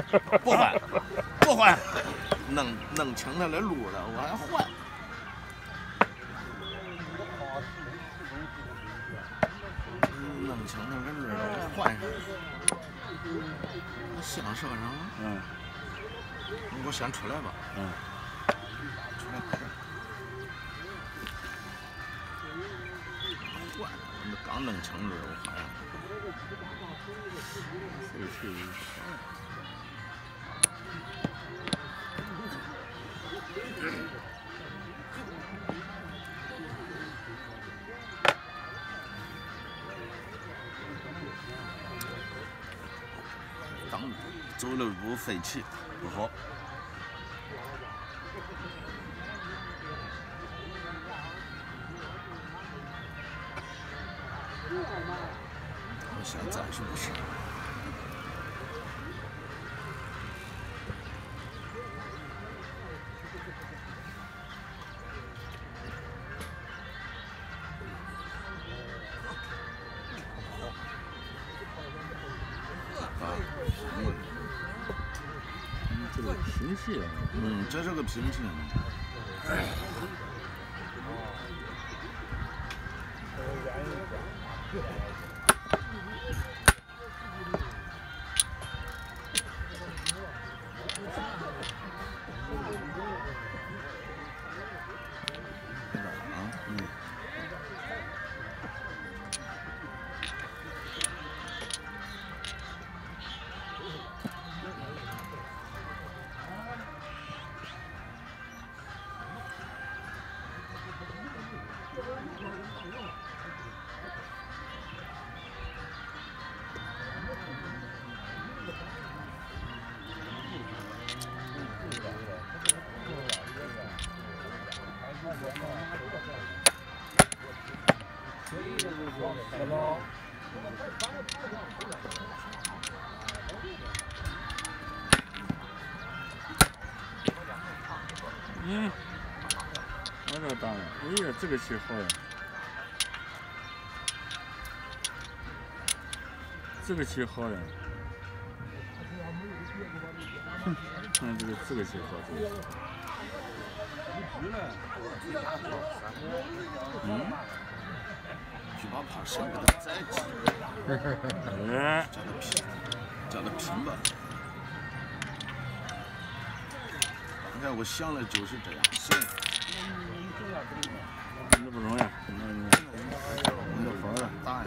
不换，不换，弄清他的路了，我还换。 弄那个轮儿换上，我想射上了。嗯，我先出来吧。嗯，出来拍。换，我刚弄清轮儿，我换上。走了路废气，不好。我想暂时不是。啊，嗯。 平气，嗯，这是个平气。啊，嗯。嗯，我这当然，哎呀，这个气好呀！这个气好呀！哼，看这个气好，这个气好。嗯。 琵琶怕谁不能在一起？叫他平吧。你看我想了就是这样，行。那不容易，那活了，大爷。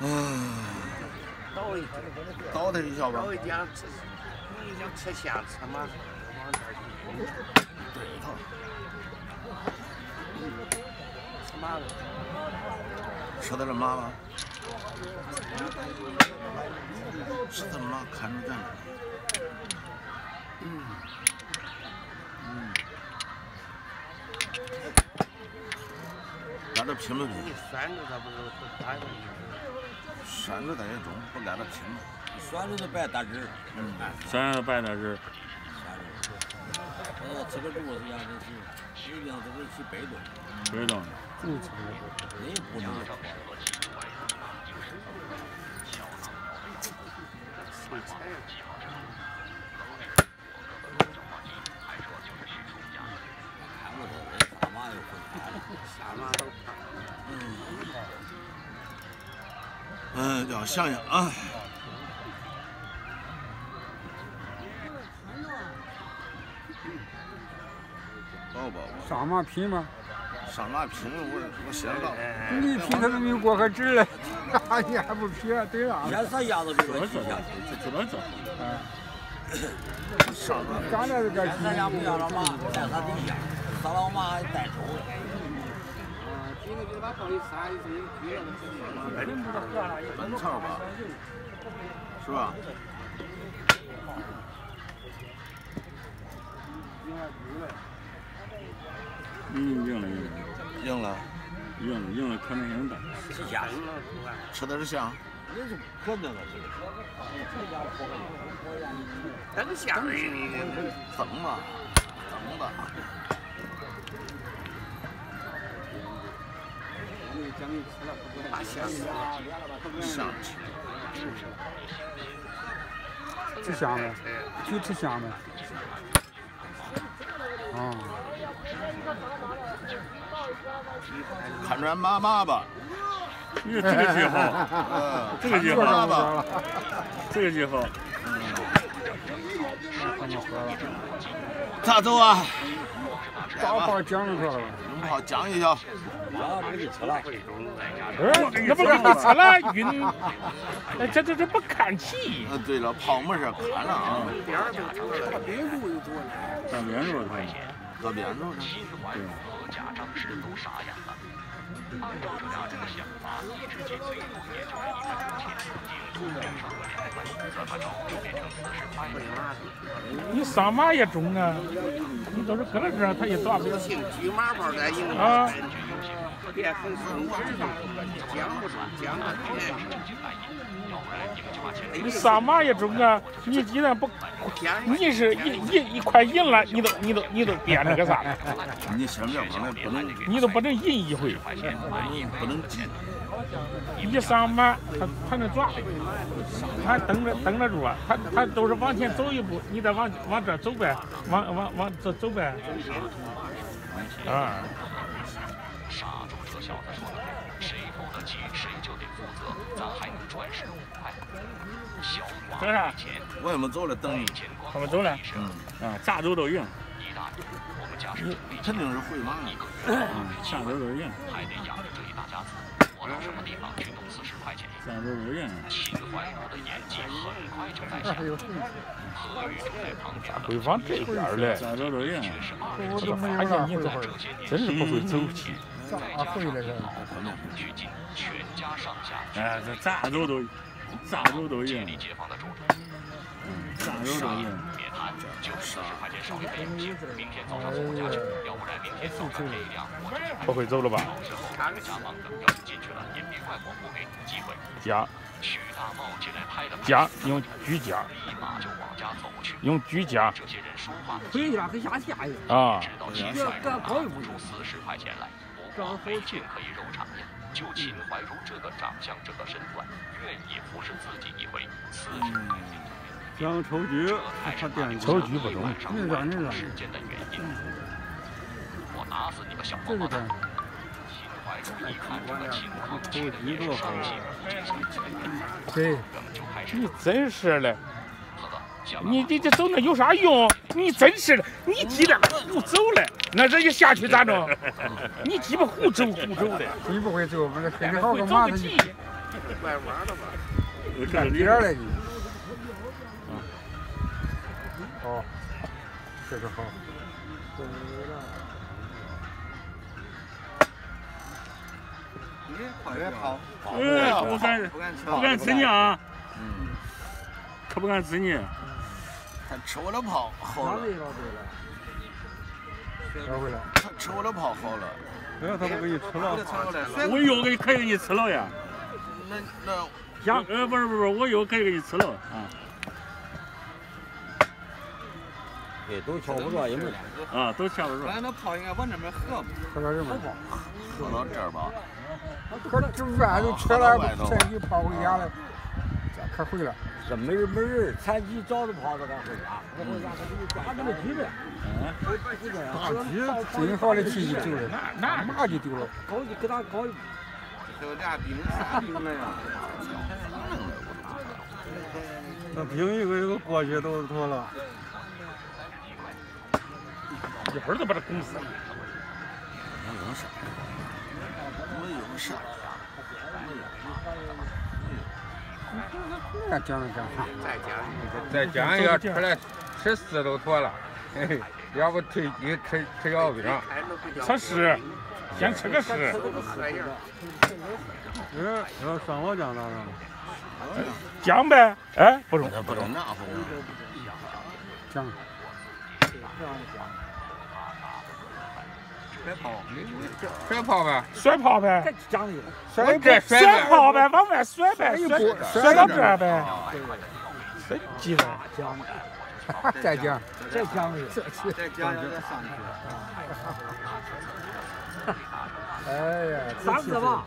哎，倒腾一下吧。倒一点，吃咸吃嘛，往这去。对头。 说他这妈吧，是他妈看着干了。嗯，俺这拼不拼？拴着他不是打一个？拴着他也中，不挨着拼了。拴着他白打汁儿。嗯，拴着他白打汁儿。这个路是压的是，有两这个去北斗。北斗。 嗯，人不能。嗯，要想想啊。 上马拼吗？上马拼，我先到。你拼他都没有过河纸嘞，你还不拼？对了。也是鸭子给我吃下去，这怎么整？上马。刚才是干啥？咱家不养了马，带他对象，他老马还带走。啊，今个就把放一山，一整一堆了，肯定不能喝了。本草吧，是吧？ 硬了，可能性大。吃虾，吃的是虾。你是活的了，这个。那个虾，蒸吧。把虾吃了，吃香的，就吃香的。啊！喊出来妈妈吧！这个句号，这个句号吧，这个句号。咋走啊？找好讲一下吧。好讲一下。 那不给你吃了，晕！这不看气。对了，跑没事看了啊。大别墅又多了。大别墅多。大别墅。何家张氏都傻眼了。按照他俩这个想法，一直紧随陆爷这么一个中介，警察上了两关，怎么着就变成48个人？你上马也中啊！你都是搁那这，他也抓不了。姓菊妈妈的，因为啊。 别分手，讲不讲啊？你上马也中啊！你既然不，你是一块赢了，你都变那个啥？你身边可能不能，你都不能赢一回，不能进。一上马，他能抓，他等着住啊！他都是往前走一步，你再往这走呗，往这走呗，啊。 傻猪这小子说的对，谁偷得起谁就得负责，咱还能赚15块。小王，这啥？我怎么走了？等你。我们走了。嗯。啊，啥都赢。我们家是肯定是回马。啥都赢。还得养着这一大家子，我到什么地方去弄40块钱？啥都赢。秦怀儒的演技很快就在线。何玉正在旁边。会往这边嘞？啥都赢。我怎么发现你这会儿真是不会走？ 回来了。哎，这咋都赢。咋都赢。别谈，就40块钱少一杯，明天早上送我家去，要不然明天早上这一辆我就不会走了吧？到时候我们家忙的，要是进去了也别怪我不给你机会。加。徐大茂进来拍了。加，用居家。立马就往家走去。用居家。这些人说话。回家还下下雨。啊。直到秦帅拿不出40块钱来。 没劲可以肉偿呀！就秦怀儒这个长相，这个身段，愿意服侍自己一回。40块钱。想抽局，他点抽局不中。那个。时间的原因，我打死你个小王八蛋！秦怀儒一看这个情况，气得也是伤心。对，你真是嘞！你这走那有啥用？你真是的，你急得不走了。 那这一下去咋整？你鸡巴胡走的！你不会走，我们黑的好个妈的，拐弯了吧？干点儿了你。好，这个好。别跑！不敢吃你啊！嗯，可不敢吃你。还吃我的炮，好了。 他吃我的炮好了，哎，他不给你吃了，我又给可以给你吃了呀。那想，不是，我又可以给你吃了啊。对，都瞧不着，因为啊，都瞧不着。咱那炮应该往那边喝，喝到这边，喝到这儿吧。可这饭都吃了，趁机跑回家了，可回了。这没人，趁机找着炮子，咱回家。抓这个鸡呗。 大鸡，最好的鸡就丢了，那就丢了。高一给他高一，这俩兵啥兵了呀？那兵一个过去都多了，一会儿就把他拱死了。能啥？没有啥。再讲一讲，再讲一个，出来14都多了。 要不退你吃药饼，吃屎，先吃个屎。要上我讲了，讲呗。哎，不中，那不中。讲。甩炮呗。甩炮呗，往外甩呗，甩到这儿呗。真鸡巴讲。 再讲，再上去。哎呀，3次吧，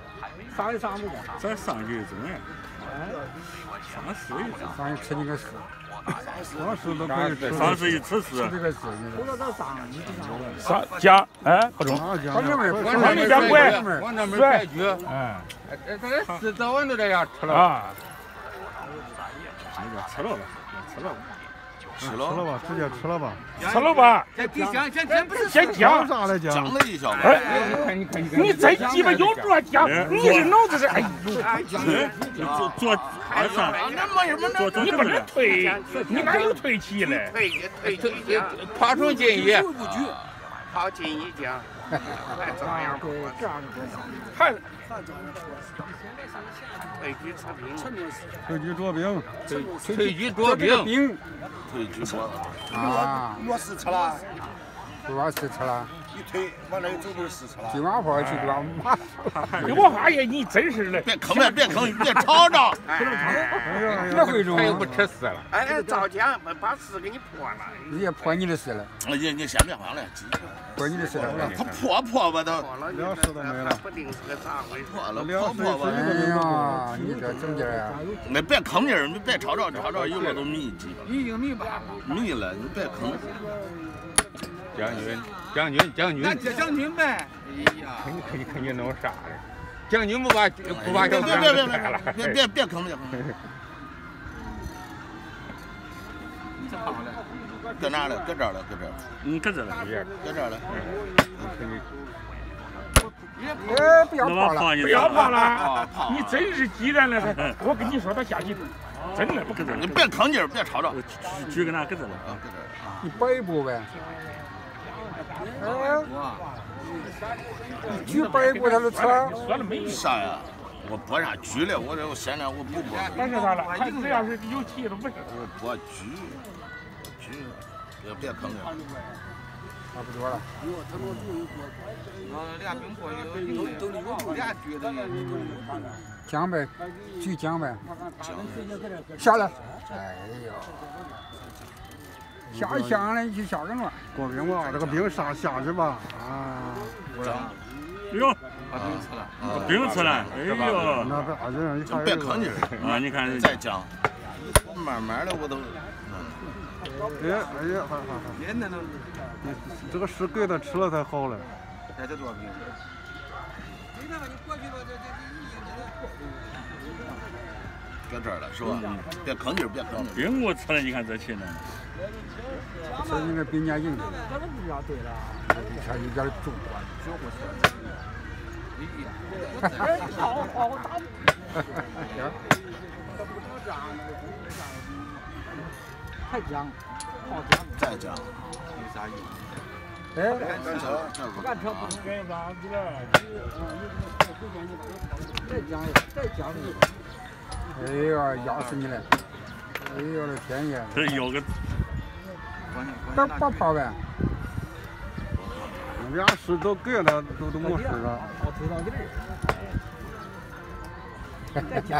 上一上不？再上去怎么样？什么时候咱吃那个屎？什么时候都可以吃。啥时候吃屎？这个屎。除了这啥，你这啥？啥家？哎，不中。他那家乖，帅。哎，他这早晚都这样吃了。啊。吃了吧，吃了吧。 吃了吧，直接吃了吧，吃了吧。先不是先讲，讲了一下。哎，你真鸡巴有这讲，你是脑子是哎呦，做哎啥？你不能退，你哪有退气嘞？退，爬出锦衣，跑锦衣江，还怎么样？还。 退居出兵，退居出兵，退居出兵，退居出兵。啊！我试吃了，我试吃了。一退，完了就都试吃了。金娃娃去了，妈！金娃娃呀，你真是的！别坑了，别坑，别尝尝。那会中，又不吃屎了。哎，赵姐把屎给你泼了。人家泼你的屎了。哎呀，你先别慌了。 不是你的事，他破吧他，粮食都没了，不定是个咋回事。破吧，哎呀，你这整劲儿啊！那别坑劲儿，你别吵吵，一会儿都迷鸡了。已经迷吧？迷了，你别坑。将军，那将军呗。哎呀，看你弄啥嘞？将军不把小三给宰了。别坑。你这好嘞。 搁哪了？搁这儿了，搁这儿。嗯，搁这儿了，搁这儿了。哎，不要跑了，不要跑了！你真是急人了，我跟你说，他下去真的不搁这儿。你别扛劲儿，别吵吵。举搁哪？搁这儿了啊，搁这儿了。你摆一步呗。哎，举摆一步他就吃。说了没啥呀？ 我播啥局了？我现在我不播。但是啥了？他只要是有气都不是。我播局，也别坑了。差不多了。有他们都有播。俩兵过有，都有俩局的。江呗，局江呗。下来。哎呦。 下乡了，去下人了。过兵吧，这个兵上下去吧。啊。哟。 把冰吃了，冰吃了，哎呦！那这俺这一看，别坑你啊！你看，再讲，慢慢的我都。哎呀，好。这个屎给他吃了才好嘞。再多冰。搁这儿了是吧？别坑你，别坑。冰我吃了，你看这气呢。吃你那冰家硬的。咱们不知道对了。你看有点重啊，小火车。 太僵，再僵，有啥用？哎，干车不是跟咱这个，再僵一个。哎呀，压死你了！哎呦我的天爷！这有个，不跑呗。 俩屎都给了，都没事了。我推到这儿。再讲，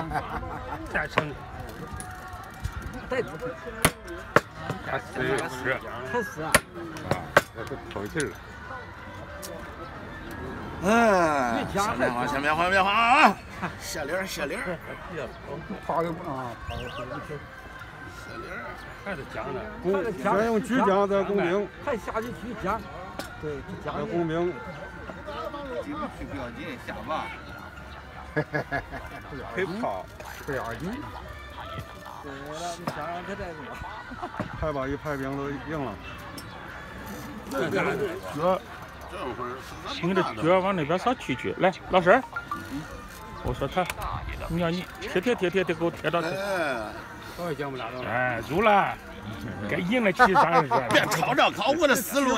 再成。再出去。开始。啊，这都透气了。哎，先别慌啊！下联。跑又不啊，跑又不能吃。 还是讲的，先用举讲，再工兵。还下去举讲，对，再工兵。举不举不要紧，下吧。黑炮，不要紧。派吧，一派兵都赢了。哥，行的，哥往那边少去，来，老师，我说他，你要你贴给我贴到去。 哎，入了，该赢了，其实咱是。别吵吵，靠我的思路。